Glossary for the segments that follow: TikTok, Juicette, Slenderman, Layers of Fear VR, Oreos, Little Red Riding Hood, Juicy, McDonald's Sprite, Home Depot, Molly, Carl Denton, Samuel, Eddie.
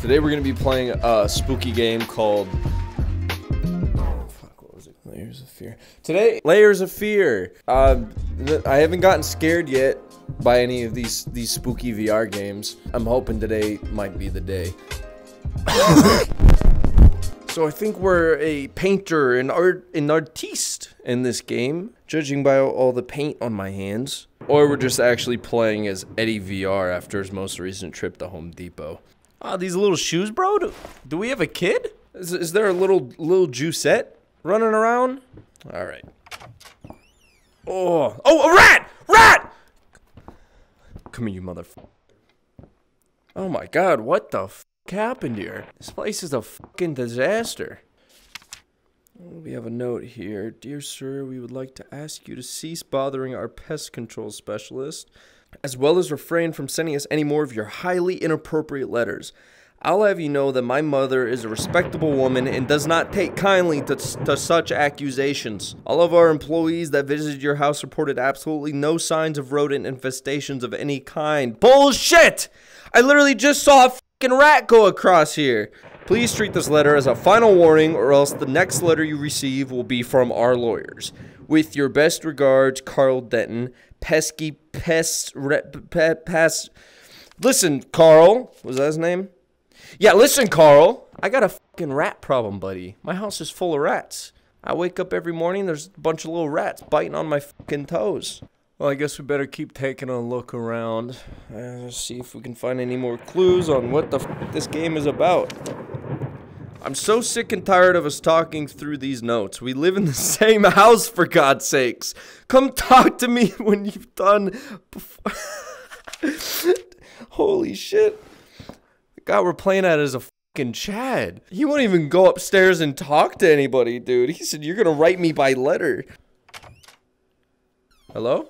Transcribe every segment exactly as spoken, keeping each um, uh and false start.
Today we're going to be playing a spooky game called... Fuck, what was it? Layers of Fear. Today, Layers of Fear. Uh, I haven't gotten scared yet by any of these, these spooky V R games. I'm hoping today might be the day. So I think we're a painter, an art, an artiste in this game, judging by all the paint on my hands. Or we're just actually playing as Eddie V R after his most recent trip to Home Depot. Ah, oh, these little shoes, bro. Do, do we have a kid? Is, is there a little little Juicette running around? All right. Oh, oh, a rat, rat! Come here, you motherfucker! Oh my God, what the? F happened here? This place is a fucking disaster. We have a note here. Dear sir, we would like to ask you to cease bothering our pest control specialist, as well as refrain from sending us any more of your highly inappropriate letters. I'll have you know that my mother is a respectable woman and does not take kindly to, to such accusations. All of our employees that visited your house reported absolutely no signs of rodent infestations of any kind. Bullshit! I literally just saw a fucking rat go across here. Please treat this letter as a final warning, or else the next letter you receive will be from our lawyers. With your best regards, Carl Denton. Pesky pest pe, pest. Listen, Carl. Was that his name? Yeah, listen, Carl. I got a fucking rat problem, buddy. My house is full of rats. I wake up every morning. There's a bunch of little rats biting on my fucking toes. Well, I guess we better keep taking a look around. Uh, see if we can find any more clues on what the f this game is about. I'm so sick and tired of us talking through these notes. We live in the same house, for God's sakes. Come talk to me when you've done before. Holy shit. The guy we're playing at is a fucking Chad. He won't even go upstairs and talk to anybody, dude. He said, you're gonna write me by letter. Hello?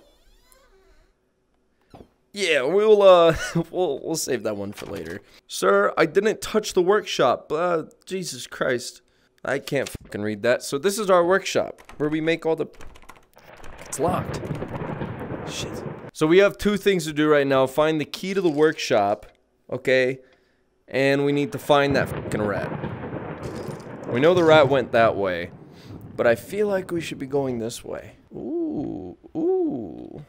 Yeah, we'll uh, we'll we'll save that one for later. Sir, I didn't touch the workshop. Uh, Jesus Christ, I can't fucking read that. So this is our workshop where we make all the. It's locked. Shit. So we have two things to do right now: find the key to the workshop, okay, and we need to find that fucking rat. We know the rat went that way, but I feel like we should be going this way. Ooh, ooh.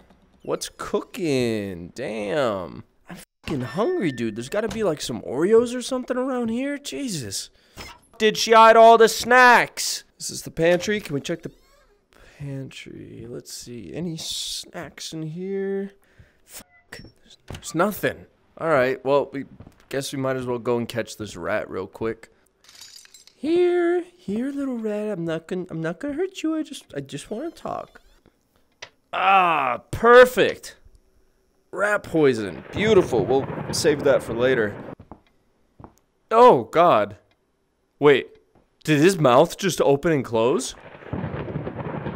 What's cooking? Damn. I'm fucking hungry, dude. There's gotta be like some Oreos or something around here. Jesus. Did she hide all the snacks? This is the pantry. Can we check the pantry? Let's see. Any snacks in here? Fuck. There's, there's nothing. Alright, well, we guess we might as well go and catch this rat real quick. Here, here, little rat. I'm not gonna I'm not gonna hurt you. I just I just wanna talk. Ah, perfect. Rat poison. Beautiful. We'll save that for later. Oh, God. Wait. Did his mouth just open and close?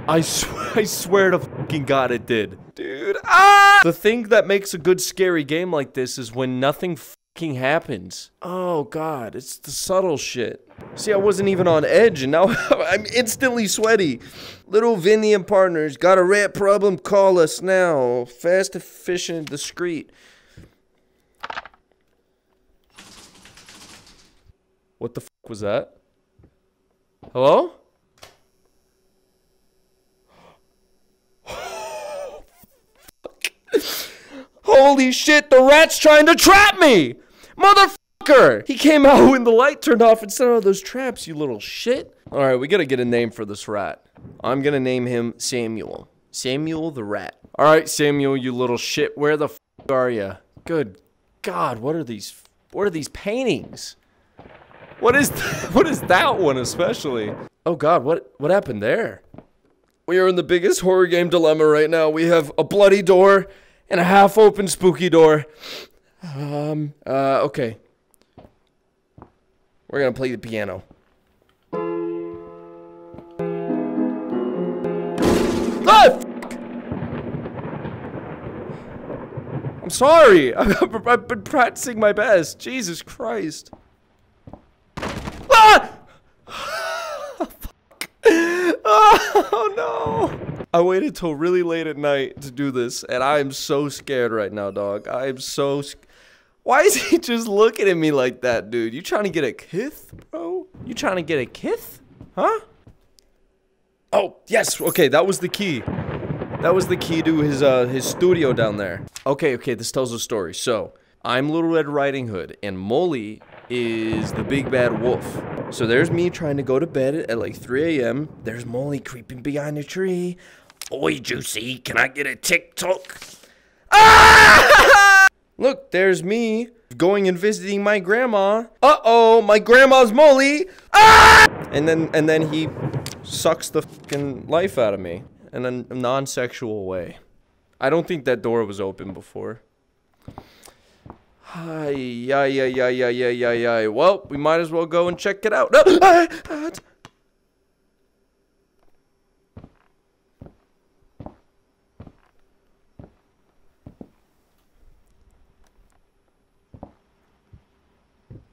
I, sw I swear to fucking God it did. Dude, ah! The thing that makes a good scary game like this is when nothing fucking happens. Oh, God. It's the subtle shit. See, I wasn't even on edge, and now I'm instantly sweaty. Little Vinny and partners, got a rat problem, call us now. Fast, efficient, discreet. What the f*** was that? Hello? Holy shit, the rat's trying to trap me! Motherfucker! He came out when the light turned off and set out those traps, you little shit. All right, we gotta get a name for this rat. I'm gonna name him Samuel. Samuel the rat. All right, Samuel, you little shit. Where the f are you? Good God, what are these? What are these paintings? What is? What is that one especially? Oh God, what what happened there? We are in the biggest horror game dilemma right now. We have a bloody door and a half-open spooky door. Um. Uh. Okay. We're gonna play the piano. Ah, fuck. I'm sorry. I've been practicing my best. Jesus Christ. Ah! Oh, fuck. Oh no. I waited till really late at night to do this, and I am so scared right now, dog. I am so scared. Why is he just looking at me like that, dude? You trying to get a kiss, bro? You trying to get a kiss? Huh? Oh, yes. Okay, that was the key. That was the key to his uh, his studio down there. Okay, okay, this tells a story. So, I'm Little Red Riding Hood, and Molly is the big bad wolf. So there's me trying to go to bed at like three A M There's Molly creeping behind a tree. Oi, Juicy, can I get a TikTok? Ah! Look, there's me going and visiting my grandma. Uh-oh, my grandma's Molly. Ah! And then and then he sucks the fucking life out of me in a non-sexual way. I don't think that door was open before. Hi, yeah, yeah, yeah, yeah, yeah, yeah, yeah. Well, we might as well go and check it out. No.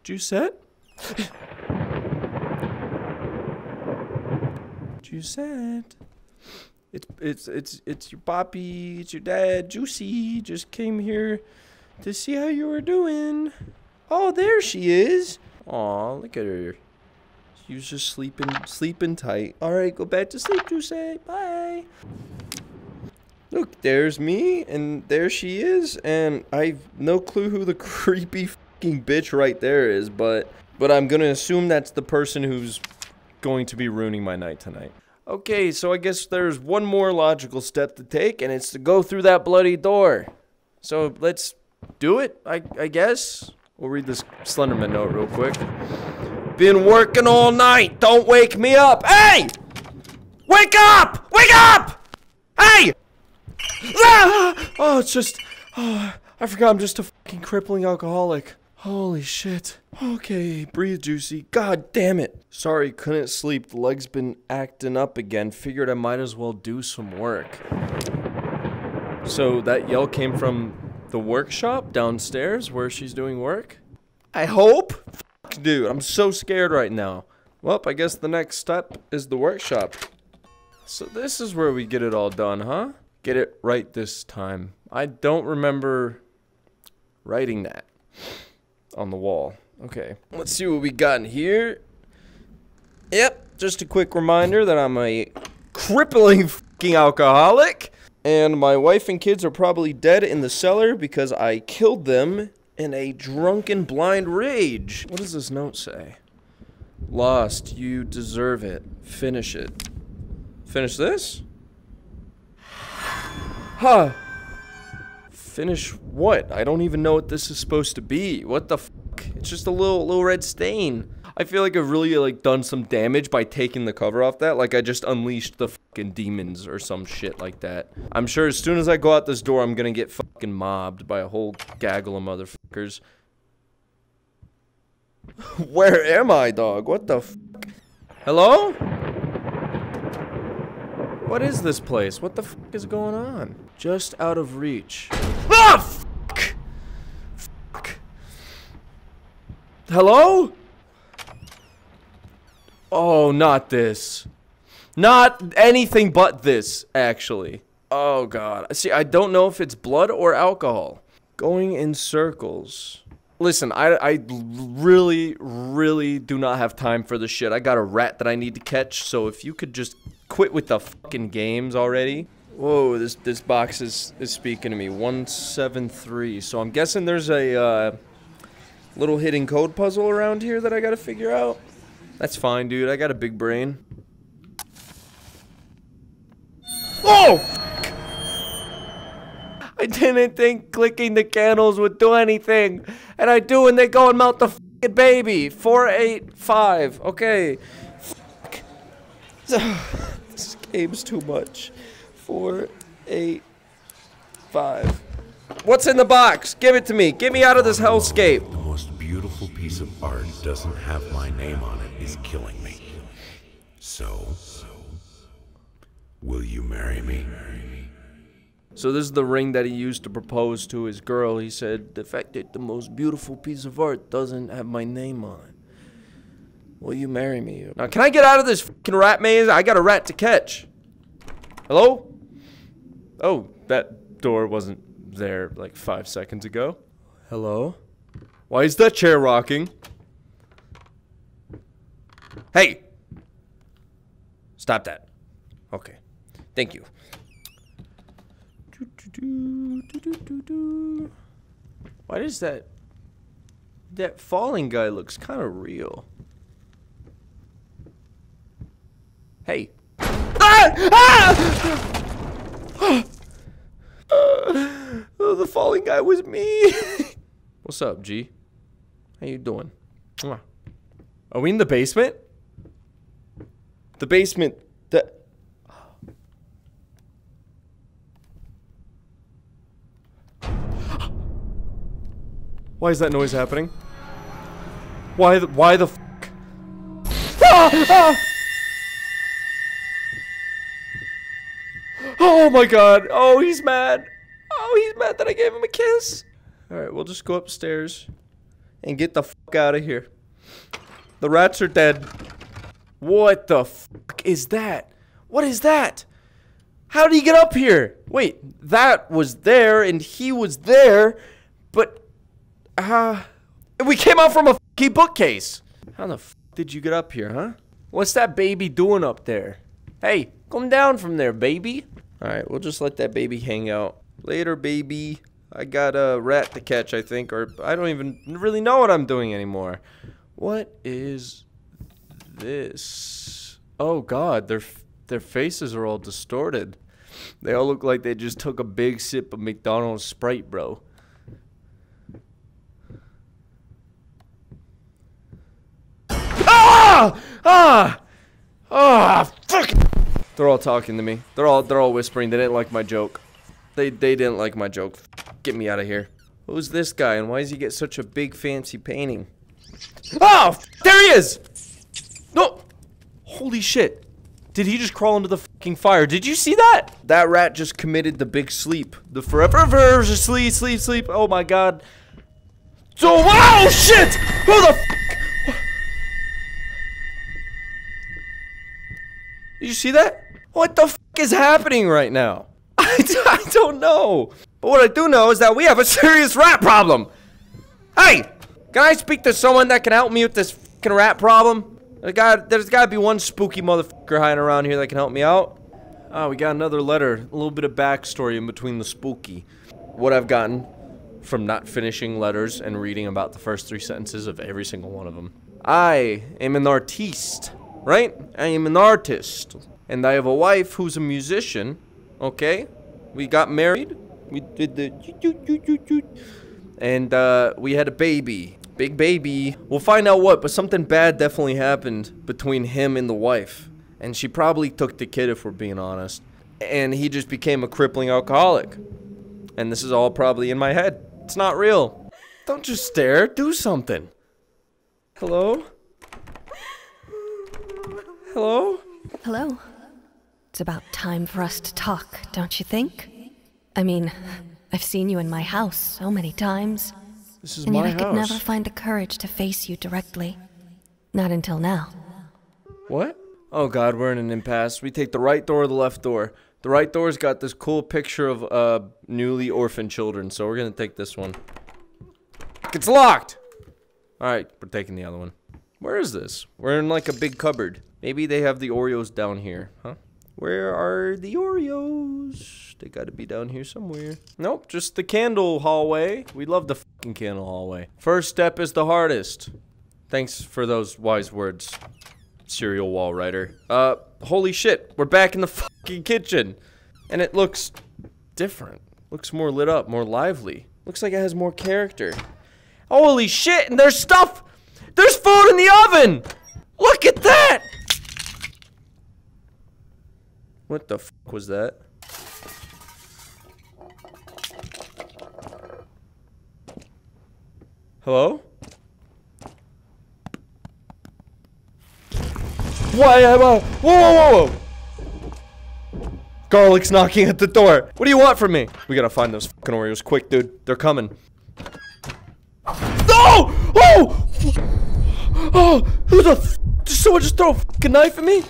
Juicette? Juicette. It's it's it's it's your papi, it's your dad, Juicy. Just came here to see how you were doing. Oh, there she is. Aw, look at her. She was just sleeping, sleeping tight. All right, go back to sleep, Juicy. Bye. Look, there's me, and there she is, and I've no clue who the creepy fucking bitch right there is, but but I'm gonna assume that's the person who's going to be ruining my night tonight. Okay, so I guess there's one more logical step to take, and it's to go through that bloody door. So let's do it, I, I guess. We'll read this Slenderman note real quick. Been working all night. Don't wake me up. Hey! Wake up! Wake up! Hey! Ah! Oh, it's just... Oh, I forgot I'm just a fucking crippling alcoholic. Holy shit. Okay, breathe, Juicy. God damn it. Sorry, couldn't sleep. The leg's been acting up again. Figured I might as well do some work. So that yell came from... the workshop downstairs where she's doing work? I hope? Fuck, dude, I'm so scared right now. Well, I guess the next step is the workshop. So this is where we get it all done, huh? Get it right this time. I don't remember writing that on the wall. Okay, let's see what we got in here. Yep, just a quick reminder that I'm a crippling fucking alcoholic. And my wife and kids are probably dead in the cellar because I killed them in a drunken blind rage. What does this note say? Lost, you deserve it. Finish it. Finish this? Huh. Finish what? I don't even know what this is supposed to be. What the fuck? It's just a little little red stain. I feel like I've really like done some damage by taking the cover off that. Like I just unleashed the fucking demons or some shit like that. I'm sure as soon as I go out this door, I'm gonna get fucking mobbed by a whole gaggle of motherfuckers. Where am I, dog? What the fuck? Hello? What is this place? What the fuck is going on? Just out of reach. Ah, fuck! Fuck. Hello? Oh, not this. Not anything but this, actually. Oh, God. See, I don't know if it's blood or alcohol. Going in circles. Listen, I, I really, really do not have time for this shit. I got a rat that I need to catch, so if you could just quit with the fucking games already. Whoa, this, this box is, is speaking to me. one seven three. So I'm guessing there's a uh, little hidden code puzzle around here that I gotta figure out. That's fine, dude. I got a big brain. Whoa! Fuck. I didn't think clicking the candles would do anything. And I do when they go and melt the fucking baby. four eight five. Okay. Fuck. This game's too much. four eight five. What's in the box? Give it to me. Get me out of this hellscape. The most beautiful piece of art doesn't have my name on it. Is killing me. So, will you marry me? So this is the ring that he used to propose to his girl. He said, the fact that the most beautiful piece of art doesn't have my name on it. Will you marry me? Now, can I get out of this fucking rat maze? I got a rat to catch. Hello? Oh, that door wasn't there like five seconds ago. Hello? Why is that chair rocking? Hey! Stop that. Okay. Thank you. Why does that... that falling guy looks kind of real. Hey. Ah! Ah! Oh, the falling guy was me. What's up, G? How you doing? Are we in the basement? The basement. The. Why is that noise happening? Why the? Why the? F ah, ah! Oh my God! Oh, he's mad. Oh, he's mad that I gave him a kiss. Alright, we'll just go upstairs and get the fuck out of here. The rats are dead. What the fuck is that? What is that? How did he get up here? Wait, that was there and he was there, but... Uh, we came out from a fucking bookcase. How the fuck did you get up here, huh? What's that baby doing up there? Hey, come down from there, baby. Alright, we'll just let that baby hang out. Later, baby. I got a rat to catch, I think, or I don't even really know what I'm doing anymore. What is this? Oh God, their their faces are all distorted. They all look like they just took a big sip of McDonald's Sprite, bro. Ah! Ah! Ah! Fuck! They're all talking to me. They're all they're all whispering. They didn't like my joke. They they didn't like my joke. Get me out of here. Who's this guy and why does he get such a big fancy painting? Oh! There he is! No! Holy shit. Did he just crawl into the fucking fire? Did you see that? That rat just committed the big sleep. The forever, forever sleep, sleep, sleep. Oh my God. Oh, wow, shit! Who the fuck? Did you see that? What the fuck is happening right now? I don't know. But what I do know is that we have a serious rat problem. Hey, can I speak to someone that can help me with this fucking rat problem? There's gotta, there's gotta be one spooky motherfucker hiding around here that can help me out. Oh, we got another letter. A little bit of backstory in between the spooky. What I've gotten from not finishing letters and reading about the first three sentences of every single one of them. I am an artiste, right? I am an artist. And I have a wife who's a musician, okay? We got married, we did the... and uh, we had a baby. Big baby. We'll find out what, but something bad definitely happened between him and the wife. And she probably took the kid, if we're being honest. And he just became a crippling alcoholic. And this is all probably in my head. It's not real. Don't just stare, do something. Hello? Hello? Hello. It's about time for us to talk, don't you think? I mean, I've seen you in my house so many times. This is my house. And yet I could never find the courage to face you directly. Not until now. What? Oh God, we're in an impasse. We take the right door or the left door. The right door's got this cool picture of uh, newly orphaned children, so we're gonna take this one. It's locked! Alright, we're taking the other one. Where is this? We're in like a big cupboard. Maybe they have the Oreos down here, huh? Where are the Oreos? They gotta be down here somewhere. Nope, just the candle hallway. We love the fucking candle hallway. First step is the hardest. Thanks for those wise words, serial wall writer. Uh, holy shit, we're back in the fucking kitchen. And it looks different. Looks more lit up, more lively. Looks like it has more character. Holy shit, and there's stuff! There's food in the oven! Look at that! What the fuck was that? Hello? Why am I? Whoa, whoa, whoa! Garlic's knocking at the door. What do you want from me? We gotta find those fucking Oreos quick, dude. They're coming. No! Oh! Oh! Who the fuck? Did someone just throw a fucking knife at me?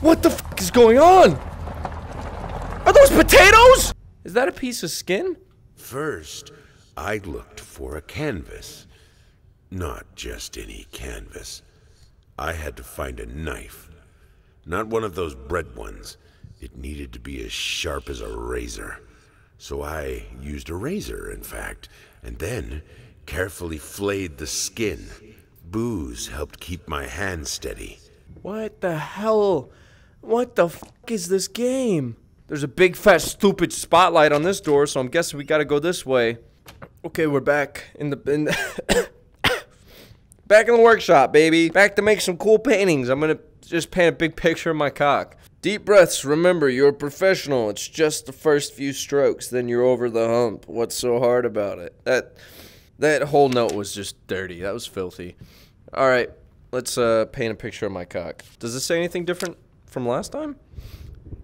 What the fuck is going on? Are those potatoes? Is that a piece of skin? first, I looked for a canvas. Not just any canvas. I had to find a knife. Not one of those bread ones. It needed to be as sharp as a razor. So I used a razor, in fact, and then carefully flayed the skin. Booze helped keep my hand steady. What the hell? What the fuck is this game? There's a big, fat, stupid spotlight on this door, so I'm guessing we gotta go this way. Okay, we're back in the... In the back in the workshop, baby. Back to make some cool paintings. I'm gonna just paint a big picture of my cock. Deep breaths. Remember, you're a professional. It's just the first few strokes, then you're over the hump. What's so hard about it? That that whole note was just dirty. That was filthy. All right, let's uh, paint a picture of my cock. Does this say anything different from last time?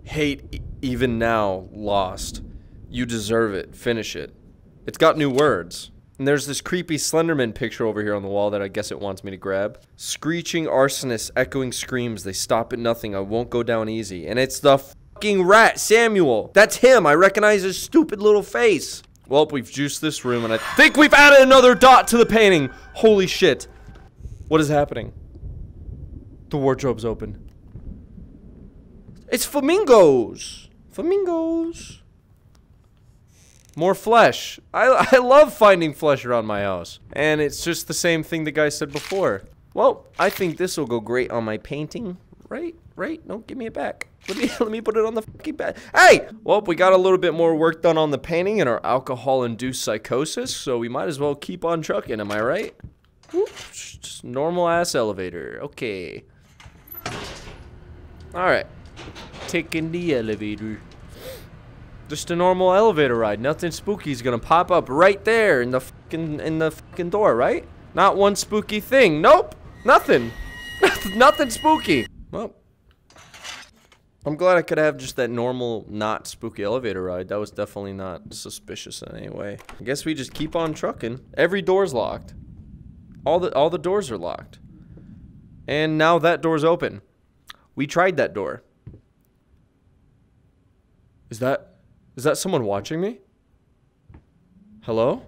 Hate e even now. Lost. You deserve it. Finish it. It's got new words. And there's this creepy Slenderman picture over here on the wall that I guess it wants me to grab. Screeching arsonists, echoing screams. They stop at nothing. I won't go down easy. And it's the fucking rat, Samuel. That's him. I recognize his stupid little face. Well, we've juiced this room, and I think we've added another dot to the painting. Holy shit. What is happening? The wardrobe's open. It's flamingos. Flamingos. More flesh. I, I love finding flesh around my house. And it's just the same thing the guy said before. Well, I think this will go great on my painting. Right? Right? No, give me it back. Let me, let me put it on the fucking back. Hey! Well, we got a little bit more work done on the painting and our alcohol-induced psychosis, so we might as well keep on trucking, am I right? Oops, just normal-ass elevator. Okay. Alright. Taking the elevator. Just a normal elevator ride. Nothing spooky is gonna pop up right there in the fucking in the fucking door, right? Not one spooky thing. Nope. Nothing. Nothing spooky. Well, I'm glad I could have just that normal, not spooky elevator ride. That was definitely not suspicious in any way. I guess we just keep on trucking. Every door's locked. All the all the doors are locked. And now that door's open. We tried that door. Is that? Is that someone watching me? Hello?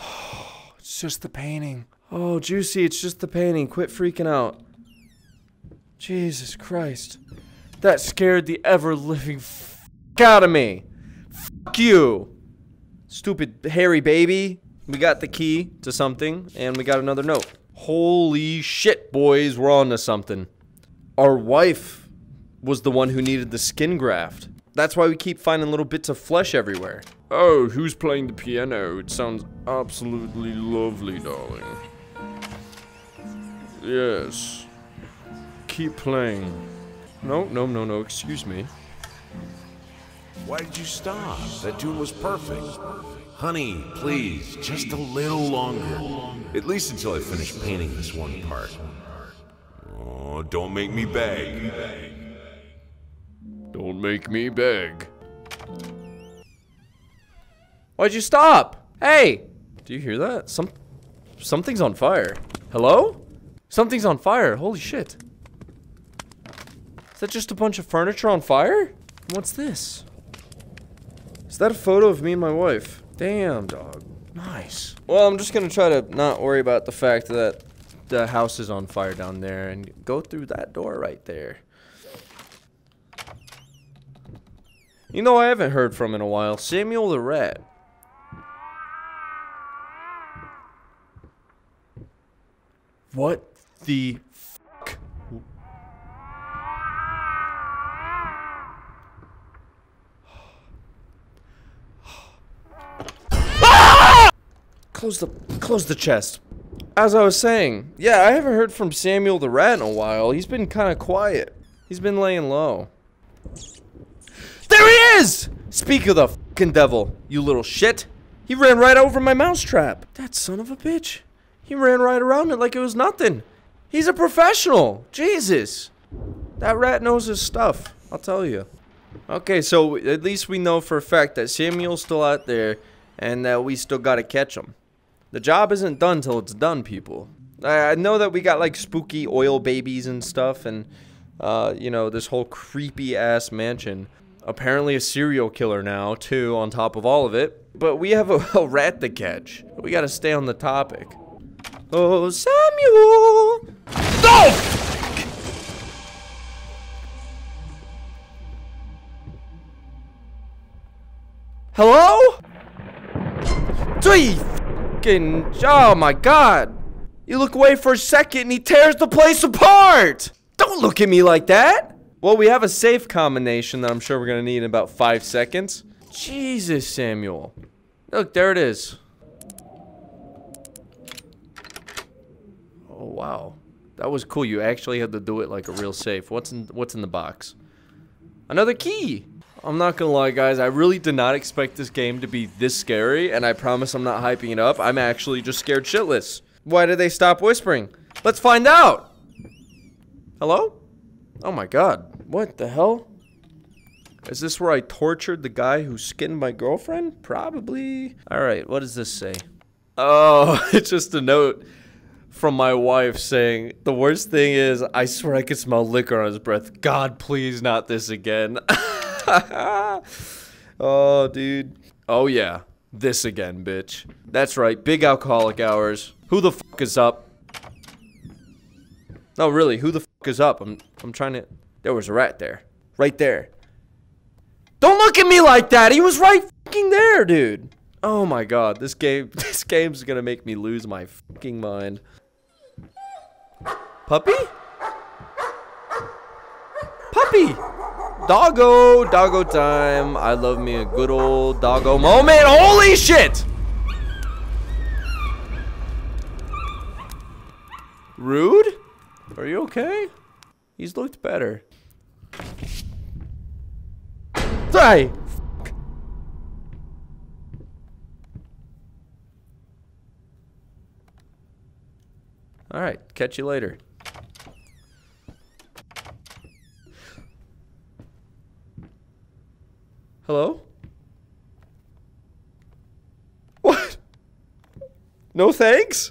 Oh, it's just the painting. Oh, Juicy, it's just the painting. Quit freaking out. Jesus Christ. That scared the ever-living f*** out of me. F*** you. Stupid hairy baby. We got the key to something, and we got another note. Holy shit, boys. We're on to something. Our wife was the one who needed the skin graft. That's why we keep finding little bits of flesh everywhere. Oh, who's playing the piano? It sounds absolutely lovely, darling. Yes. Keep playing. No, no, no, no, excuse me. Why did you stop? That tune was perfect. Honey, please, just a little longer. At least until I finish painting this one part. Oh, don't make me beg. Don't make me beg. Why'd you stop? Hey! Do you hear that? Some, something's on fire. Hello? Something's on fire. Holy shit. Is that just a bunch of furniture on fire? What's this? Is that a photo of me and my wife? Damn, dog. Nice. Well, I'm just gonna try to not worry about the fact that the house is on fire down there and go through that door right there. You know, I haven't heard from in a while. Samuel the Rat. What the fuck? Close the, close the chest. As I was saying, yeah, I haven't heard from Samuel the Rat in a while. He's been kind of quiet. He's been laying low. There he is! Speak of the fucking devil, you little shit. He ran right over my mousetrap. That son of a bitch. He ran right around it like it was nothing. He's a professional. Jesus. That rat knows his stuff, I'll tell you. Okay, so at least we know for a fact that Samuel's still out there and that we still gotta catch him. The job isn't done till it's done, people. I know that we got like spooky oil babies and stuff and, uh, you know, this whole creepy ass mansion. Apparently a serial killer now, too, on top of all of it. But we have a, a rat to catch. We gotta stay on the topic. Oh, Samuel! No! Hello? Three fucking, oh my god. You look away for a second and he tears the place apart. Don't look at me like that. Well, we have a safe combination that I'm sure we're gonna need in about five seconds. Jesus, Samuel. Look, there it is. Oh, wow. That was cool. You actually had to do it like a real safe. What's in, what's in the box? Another key. I'm not gonna lie, guys, I really did not expect this game to be this scary, and I promise I'm not hyping it up. I'm actually just scared shitless. Why did they stop whispering? Let's find out! Hello? Oh my god. What the hell? Is this where I tortured the guy who skinned my girlfriend? Probably. Alright, what does this say? Oh, it's just a note from my wife saying, the worst thing is, I swear I could smell liquor on his breath. God, please not this again. Oh, dude. Oh, yeah. This again, bitch. That's right. Big alcoholic hours. Who the fuck is up? No, really. Who the fuck is up? I'm, I'm trying to... There was a rat there. Right there. Don't look at me like that. He was right fucking there, dude. Oh, my God. This game... This game's gonna make me lose my fucking mind. Puppy? Puppy! Doggo, doggo time. I love me a good old doggo moment. Holy shit! Rude? Are you okay? He's looked better. Die! Fuck. All right, catch you later. Hello? What? No thanks?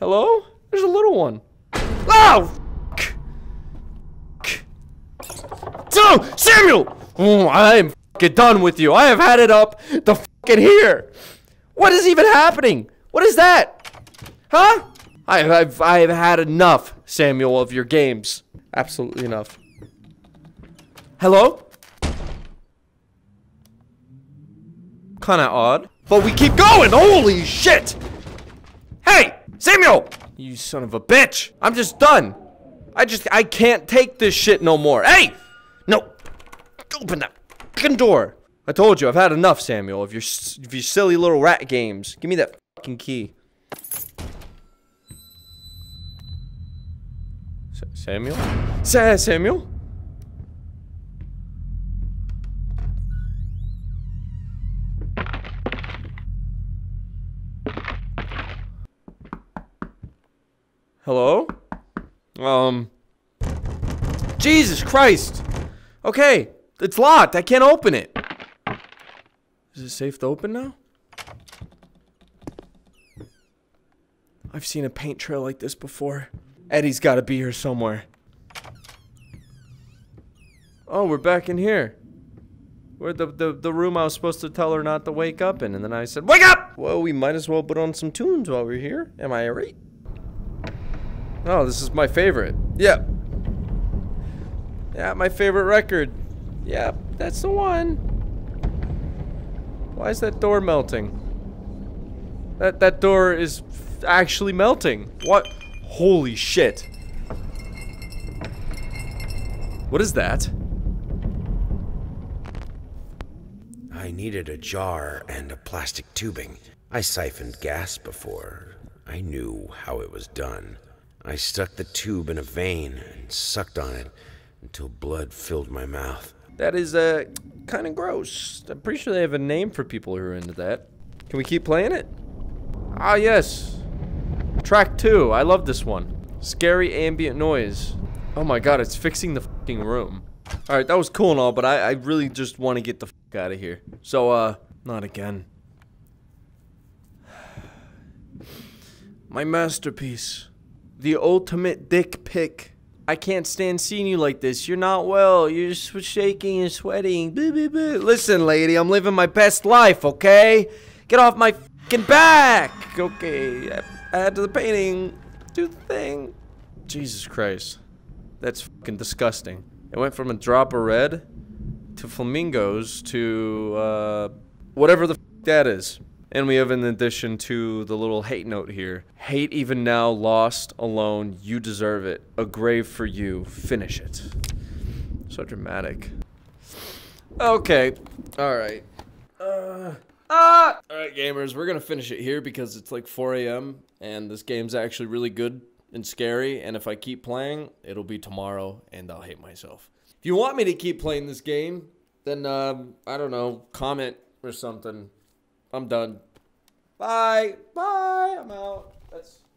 Hello? There's a little one. Oh! So, Samuel! Oh, I am fucking done with you. I have had it up to fucking here. What is even happening? What is that? Huh? I, I've, I have had enough, Samuel, of your games. Absolutely enough. Hello? Kinda odd. But we keep going! Holy shit! Hey! Samuel! You son of a bitch! I'm just done! I just- I can't take this shit no more. Hey! No! Open that fucking door! I told you, I've had enough, Samuel, of your, of your silly little rat games. Give me that fucking key. S Samuel? S Samuel? Hello? Um... Jesus Christ! Okay, it's locked. I can't open it. Is it safe to open now? I've seen a paint trail like this before. Eddie's gotta be here somewhere. Oh, we're back in here. We're the, the, the room I was supposed to tell her not to wake up in, and then I said, wake up! Well, we might as well put on some tunes while we're here. Am I right? Oh, this is my favorite. Yeah. Yeah, my favorite record. Yeah, that's the one. Why is that door melting? That that door is f actually melting. What? Holy shit. What is that? I needed a jar and a plastic tubing. I siphoned gas before. I knew how it was done. I stuck the tube in a vein and sucked on it until blood filled my mouth. That is, uh, kind of gross. I'm pretty sure they have a name for people who are into that. Can we keep playing it? Ah, yes. Track two. I love this one. Scary ambient noise. Oh my god, it's fixing the fucking room. Alright, that was cool and all, but I, I really just want to get the fuck out of here. So, uh, not again. My masterpiece. The ultimate dick pic I can't stand seeing you like this. You're not well. You're just shaking and sweating. Boo, boo, boo. Listen, lady, I'm living my best life, okay? Get off my fucking back! Okay, add to the painting. Do the thing. Jesus Christ. That's fucking disgusting. It went from a drop of red to flamingos to, uh, whatever the fuck that is. And we have an addition to the little hate note here. Hate even now, lost, alone, you deserve it. A grave for you, finish it. So dramatic. Okay, alright. Uh, ah! Alright gamers, we're gonna finish it here because it's like four A M and this game's actually really good and scary, and if I keep playing, it'll be tomorrow and I'll hate myself. If you want me to keep playing this game, then, um, I don't know, comment or something. I'm done. Bye. Bye. I'm out. That's...